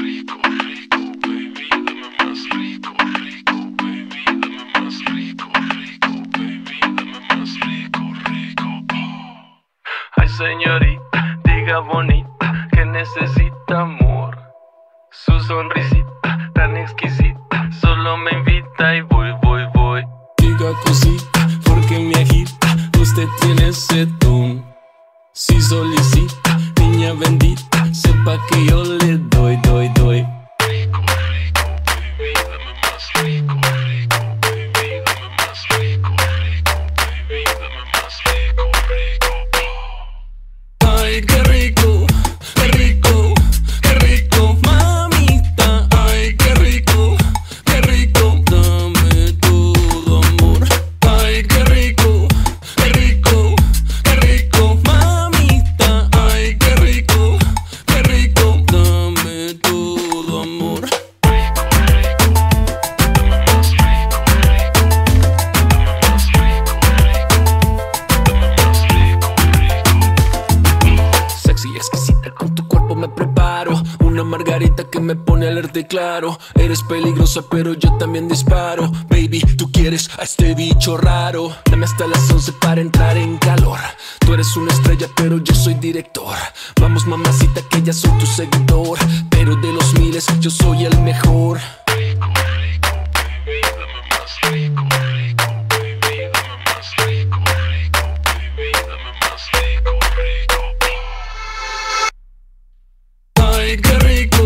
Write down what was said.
Ay, señorita, diga bonita que necesita amor. Su sonrisita tan exquisita solo me invita y voy. Diga cosita porque me agita, usted tiene ese don. Si solicita, niña bendita, sepa que yo le doy. Rico, baby, dame más. Rico, baby, dame más. Rico, baby, dame más. Rico. Ay, qué rico, qué rico, qué rico, mamita. Ay, qué rico, dame todo amor. Ay, qué rico, qué rico, mamita. Ay, qué rico, dame todo amor. Exquisita, con tu cuerpo me preparo. Una margarita que me pone alerta y claro. Eres peligrosa pero yo también disparo. Baby, tú quieres a este bicho raro. Dame hasta las 11 para entrar en calor. Tú eres una estrella pero yo soy director. Vamos mamacita que ya soy tu seguidor. Pero de los miles yo soy el mejor. Rico, baby, dame más. Rico, baby, dame más. Rico, baby, dame más. Rico. Ay, qué rico.